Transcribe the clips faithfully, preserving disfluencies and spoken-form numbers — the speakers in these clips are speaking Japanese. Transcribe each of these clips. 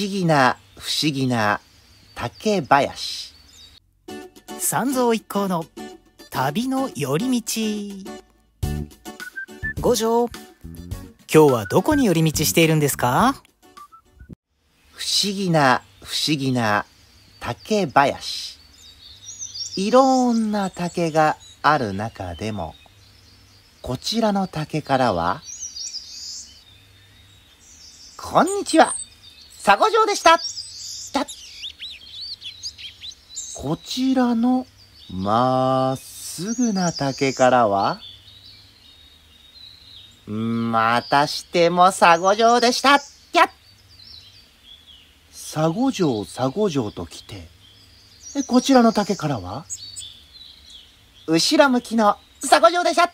思議な不思議な竹林。三蔵一行の旅の寄り道。五条、今日はどこに寄り道しているんですか？不思議な不思議な竹林。いろんな竹がある中でも、こちらの竹からは、こんにちは、佐五条でした。こちらのまっすぐな竹からは、またしても佐五条でした。やっ佐五条佐五条と来て、こちらの竹からは後ろ向きの佐五条でした。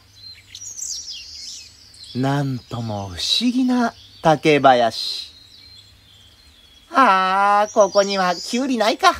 なんとも不思議な竹林。ああ、ここにはキュウリないか。